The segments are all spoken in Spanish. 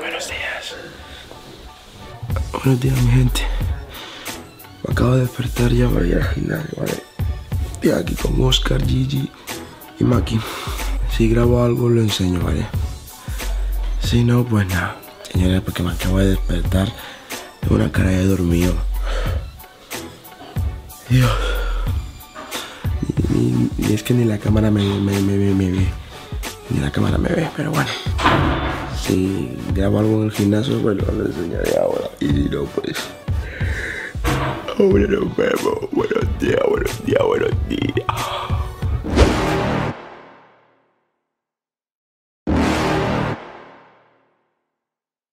Buenos días, mi gente. Me acabo de despertar, ya voy al gimnasio, ¿vale? Estoy aquí con Oscar, Gigi y Maki. Si grabo algo, lo enseño, ¿vale? Si no, pues nada. Señores, porque me acabo de despertar. Tengo una cara de dormido. Dios. Y es que ni la cámara me ve. Ni la cámara me ve, pero bueno. Si grabo algo en el gimnasio, pues lo enseñaré ahora. Y si no, pues... ahora nos vemos. Buenos días, buenos días, buenos días.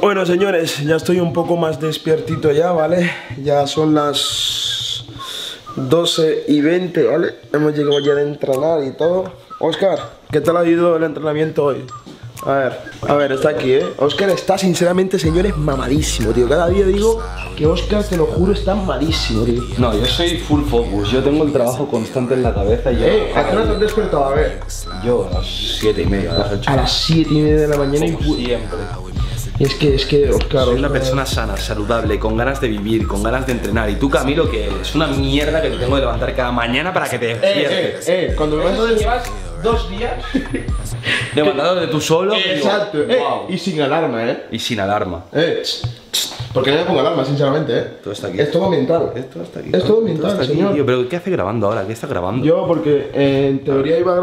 Bueno, señores, ya estoy un poco más despiertito ya, ¿vale? Ya son las 12:20, ¿vale? Hemos llegado ya de entrenar y todo. Oscar, ¿qué tal ha ido el entrenamiento hoy? A ver, está aquí, ¿eh? Oscar está, sinceramente, señores, mamadísimo, tío. Cada día digo que Oscar, te lo juro, está malísimo, tío. No, yo soy full focus. Yo tengo el trabajo constante en la cabeza y yo... ¿A qué hora te has despertado? A ver. Yo a las 7:30, a las 8. A las 7:30 de la mañana y... siempre. Es que, Oscar... Soy una persona sana, saludable, con ganas de vivir, con ganas de entrenar. Y tú, Camilo, que es una mierda que te tengo de levantar cada mañana para que te despiertes. Cuando me levanto, llevas 2 días levantándote tú solo. Exacto, digo, wow. Y sin alarma, ¿eh? Y sin alarma. Porque no me pongo alarma, sinceramente, ¿eh? Todo está aquí. Es todo mental. Esto está aquí. Es todo mental, todo aquí, señor. Tío, pero ¿qué hace grabando ahora? ¿Qué está grabando? Yo, porque en teoría iba a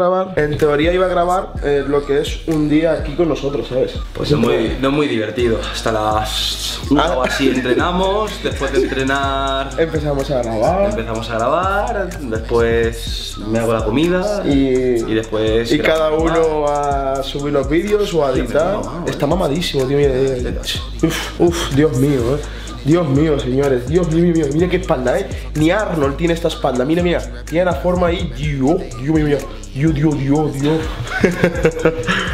grabar lo que es un día aquí con nosotros, ¿sabes? Pues no es muy divertido. Hasta las... o así entrenamos, después de entrenar... Empezamos a grabar, después me hago la comida y después... Y cada uno a subir los vídeos o a editar. Está mamadísimo, tío, mira. Uf, Dios mío. Dios mío, señores, Dios mío, mira qué espalda, ni Arnold tiene esta espalda, mira, tiene la forma ahí, Dios mío.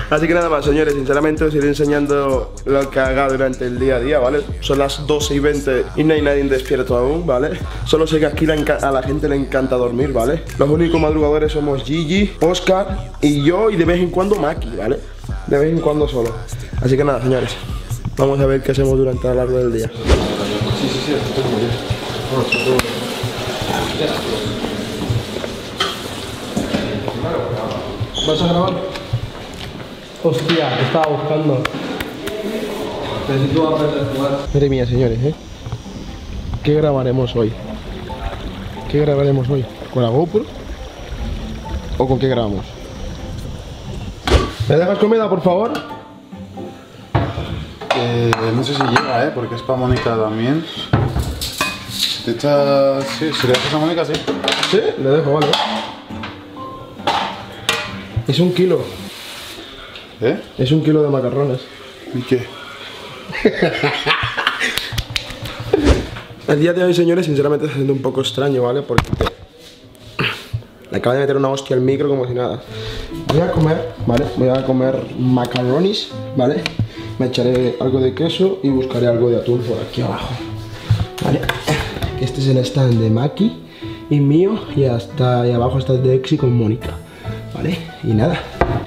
Así que nada más, señores, sinceramente os iré enseñando lo que haga durante el día a día, ¿vale? Son las 12:20 y no hay nadie despierto aún, ¿vale? Solo sé que aquí a la gente le encanta dormir, ¿vale? Los únicos madrugadores somos Gigi, Oscar y yo, y de vez en cuando Maki, ¿vale? De vez en cuando solo. Así que nada, señores. Vamos a ver qué hacemos durante a lo largo del día. Sí, esto es muy bien. ¿Vas a grabar? Hostia, estaba buscando. Necesito aprender a jugar. Madre mía, señores, ¿eh? ¿Qué grabaremos hoy? ¿Con la GoPro? ¿O con qué grabamos? ¿Me dejas comida, por favor? No sé si llega, porque es para Mónica también. ¿Te echas...? Sí, si le dejas a Mónica, sí. Sí, le dejo, vale. Es un kilo. ¿Eh? Es un kilo de macarrones. ¿Y qué? El día de hoy, señores, sinceramente está siendo un poco extraño, ¿vale? Porque le acabo de meter una hostia al micro como si nada. Voy a comer, ¿vale? Voy a comer macarrones, ¿vale? Me echaré algo de queso y buscaré algo de atún por aquí abajo, ¿vale? Este es el stand de Maki y mío, y hasta ahí abajo está el de Exi con Mónica, ¿vale? Y nada,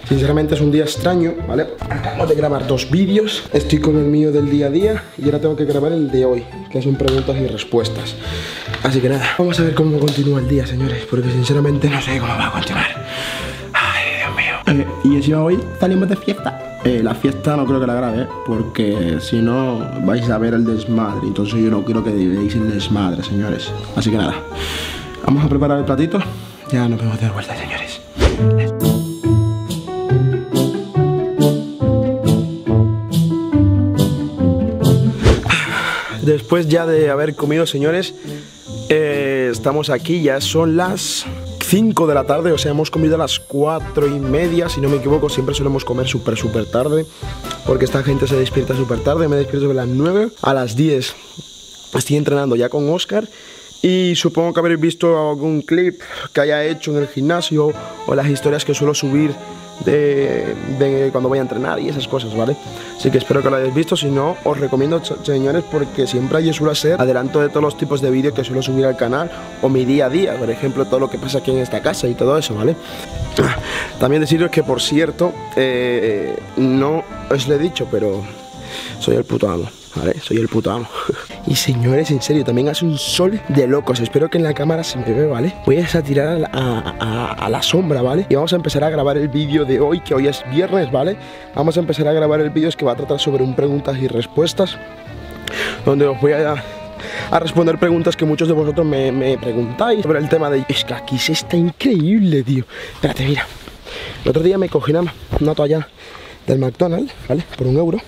sinceramente es un día extraño, ¿vale? Acabamos de grabar 2 vídeos, estoy con el mío del día a día y ahora tengo que grabar el de hoy, que son preguntas y respuestas. Así que nada, vamos a ver cómo continúa el día, señores, porque sinceramente no sé cómo va a continuar. Ay, Dios mío. Y encima hoy salimos de fiesta. La fiesta no creo que la grabe, porque si no vais a ver el desmadre. Entonces yo no quiero que veáis el desmadre, señores. Así que nada, vamos a preparar el platito. Ya nos vemos de vuelta, señores. Después ya de haber comido, señores, estamos aquí. Ya son las 5 de la tarde, o sea, hemos comido a las 4:30, si no me equivoco. Siempre solemos comer súper tarde, porque esta gente se despierta súper tarde. Me despierto sobre las 9, a las 10 estoy entrenando ya con Oscar. Y supongo que habréis visto algún clip que haya hecho en el gimnasio o las historias que suelo subir de cuando voy a entrenar y esas cosas, ¿vale? Así que espero que lo hayáis visto. Si no, os recomiendo, señores, porque siempre yo suelo hacer adelanto de todos los tipos de vídeos que suelo subir al canal o mi día a día, por ejemplo, todo lo que pasa aquí en esta casa y todo eso, ¿vale? También deciros que, por cierto, no os lo he dicho, pero soy el puto amo, ¿vale? Soy el puto amo. Y señores, en serio, también hace un sol de locos. Espero que en la cámara se me vea, ¿vale? Voy a tirar a la sombra, ¿vale? Y vamos a empezar a grabar el vídeo de hoy, que hoy es viernes, ¿vale? Vamos a empezar a grabar el vídeo, es que va a tratar sobre un preguntas y respuestas, donde os voy a responder preguntas que muchos de vosotros me preguntáis sobre el tema de... Es que aquí se está increíble, tío. Espérate, mira. El otro día me cogí una toalla del McDonald's, ¿vale? Por €1.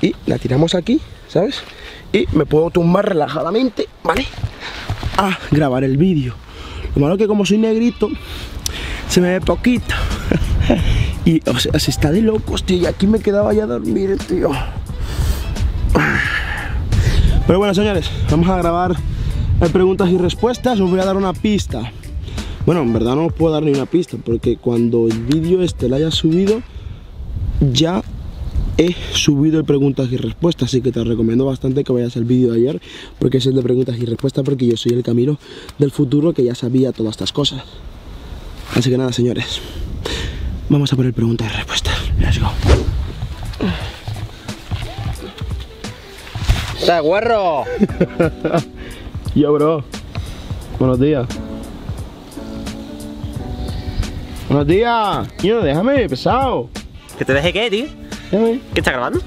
Y la tiramos aquí, ¿sabes? Y me puedo tumbar relajadamente, ¿vale? A grabar el vídeo. Lo malo es que como soy negrito, se me ve poquito. Y, o sea, se está de locos, tío. Y aquí me quedaba ya a dormir, tío. Pero bueno, señores, vamos a grabar preguntas y respuestas. Os voy a dar una pista. Bueno, en verdad no os puedo dar ni una pista, porque cuando el vídeo este lo haya subido, ya... he subido el preguntas y respuestas, así que te recomiendo bastante que vayas al vídeo de ayer, porque es el de preguntas y respuestas, porque yo soy el Camilo del futuro que ya sabía todas estas cosas. Así que nada, señores, vamos a poner preguntas y respuestas. Let's go. ¡Está guarro! Yo, bro. Buenos días. Buenos días. Tío, déjame, pesado. ¿Que te deje qué, tío? ¿Qué está grabando?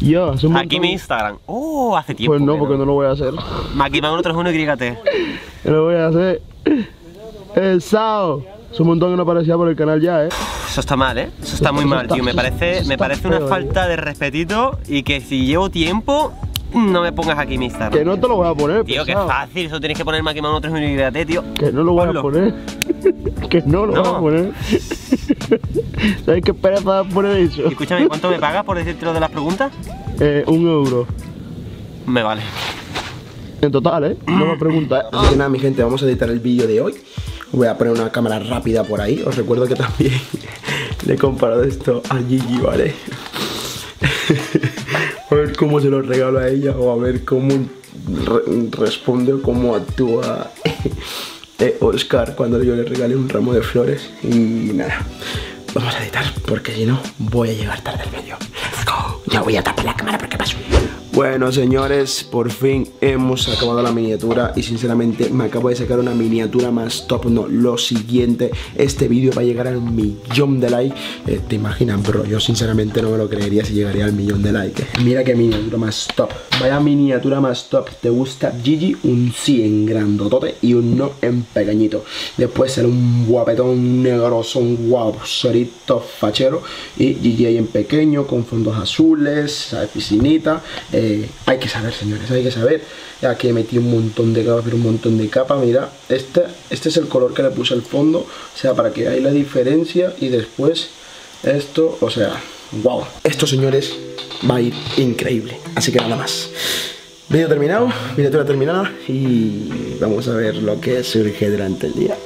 Yo, hace un montón. Aquí mi Instagram. Oh, hace tiempo. Pues no, porque no lo voy a hacer. Makimano 131 YT. No lo voy a hacer. El Sao. Hace un montón que no aparecía por el canal ya, eh. Eso está mal, eh. Eso está muy mal, tío. Me parece una falta de respetito. Y que si llevo tiempo, no me pongas aquí mi Instagram. Que no te lo voy a poner, tío. Que es fácil. Eso tienes que poner Makimano 131 YT, tío. Que no lo voy a poner. Que no lo voy a poner. ¿Sabes qué esperas para poner eso? Escúchame, ¿cuánto me pagas por decirte lo de las preguntas? €1. Me vale. En total, ¿eh? No me preguntas. Así que nada, mi gente, vamos a editar el vídeo de hoy. Voy a poner una cámara rápida por ahí. Os recuerdo que también le he comparado esto a Gigi, ¿vale? A ver cómo se lo regalo a ella, o a ver cómo responde o cómo actúa Oscar cuando yo le regalé un ramo de flores. Y nada, vamos a editar, porque si no voy a llegar tarde al medio. Let's go. Ya voy a tapar la cámara porque paso. Bueno, señores, por fin hemos acabado la miniatura. Y sinceramente me acabo de sacar una miniatura más top. No, lo siguiente, este vídeo va a llegar al 1.000.000 de likes. ¿Te imaginas, bro? Yo sinceramente no me lo creería si llegaría al 1.000.000 de likes. Mira qué miniatura más top. Vaya miniatura más top. ¿Te gusta Gigi? Un sí en grandotote y un no en pequeñito. Después será un guapetón negroso, un guaposorito fachero. Y Gigi ahí en pequeño, con fondos azules, ¿sabes? Piscinita. Hay que saber, señores, hay que saber. Aquí he metido un montón de capas, pero un montón de capas. Mira, este es el color que le puse al fondo, o sea, para que veáis la diferencia. Y después esto, o sea, wow. Esto, señores, va a ir increíble. Así que nada más. Vídeo terminado, miniatura terminada. Y vamos a ver lo que surge durante el día.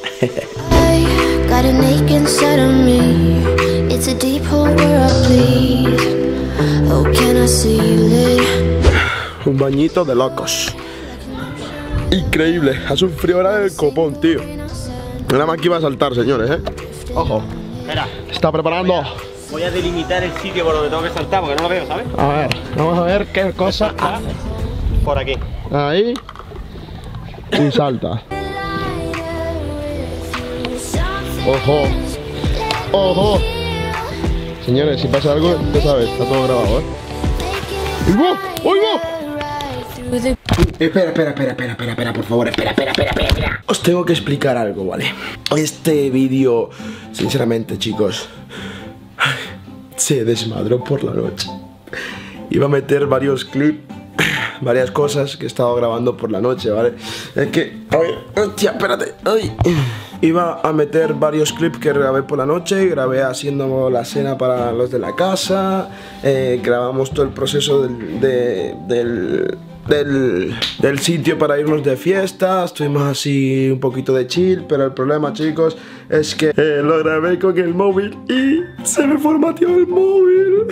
Un bañito de locos. Increíble, hace un frío ahora del copón, tío. La Maki va a saltar, señores, eh. Ojo. Espera. Está preparando. Voy a delimitar el sitio por donde tengo que saltar, porque no lo veo, ¿sabes? A ver, vamos a ver qué cosa está. Por aquí. Ahí. Y salta. Ojo. Ojo. Señores, si pasa algo, ya sabes, está todo grabado, eh. ¡Uy, va! Espera, por favor, espera. Os tengo que explicar algo, ¿vale? Este vídeo, sinceramente, chicos, se desmadró por la noche. Iba a meter varios clips varias cosas que he estado grabando por la noche, ¿vale? Es que... ¡Ay! ¡Hostia, espérate! ¡Ay! Iba a meter varios clips que grabé por la noche, grabé haciendo la cena para los de la casa, grabamos todo el proceso del sitio para irnos de fiesta. Estuvimos así un poquito de chill, pero el problema, chicos, es que lo grabé con el móvil y se me formateó el móvil.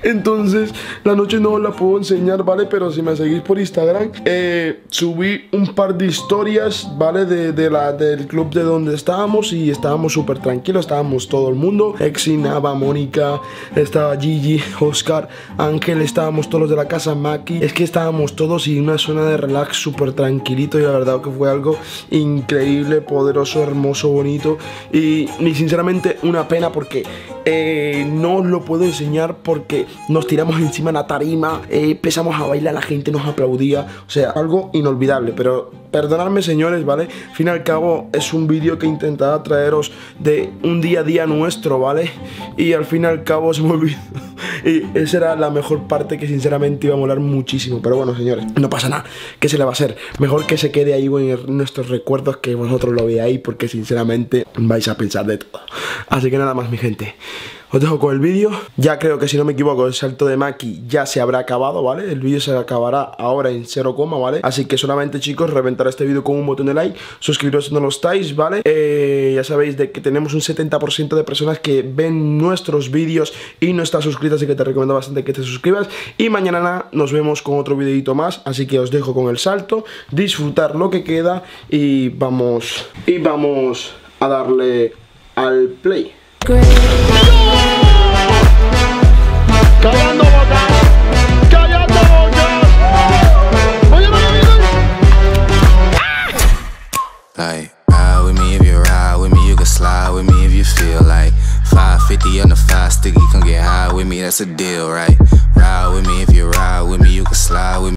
Entonces la noche no os la puedo enseñar, ¿vale? Pero si me seguís por Instagram, subí un par de historias, ¿vale? Del club de donde estábamos, y estábamos súper tranquilos, estábamos todo el mundo. Exi, Nava, Mónica, estaba Gigi, Oscar, Ángel, estábamos todos los de la casa, Maki. Es que estábamos todos en una zona de relax súper tranquilito, y la verdad que fue algo increíble, poderoso, hermoso, bonito. Y sinceramente una pena porque no os lo puedo enseñar, porque nos tiramos encima de la tarima, empezamos a bailar, la gente nos aplaudía, o sea, algo inolvidable. Pero perdonadme, señores, ¿vale? Al fin y al cabo es un vídeo que intentaba traeros de un día a día nuestro, ¿vale? Y al fin y al cabo se me olvidó, y esa era la mejor parte, que sinceramente iba a molar muchísimo. Pero bueno, señores, no pasa nada, ¿qué se le va a hacer? Mejor que se quede ahí en nuestros recuerdos, que vosotros lo veáis, porque sinceramente vais a pensar de todo. Así que nada más, mi gente, os dejo con el vídeo. Ya creo que, si no me equivoco, el salto de Maki ya se habrá acabado, ¿vale? El vídeo se acabará ahora en 0, ¿vale? Así que solamente, chicos, reventar este vídeo con un botón de like, suscribiros si no lo estáis, ¿vale? Ya sabéis de que tenemos un 70% de personas que ven nuestros vídeos y no están suscritas, así que te recomiendo bastante que te suscribas. Y mañana nos vemos con otro videito más, así que os dejo con el salto, disfrutar lo que queda, y vamos a darle al play. ¡Callando bocas! ¡Callando bocas! ¡Oye, oye, oye! Ride with me if you ride with me, you can slide with me if you feel like 550 on the 5 sticky, come get high with me, that's a deal, right? Ride with me if you ride with me, you can slide with me.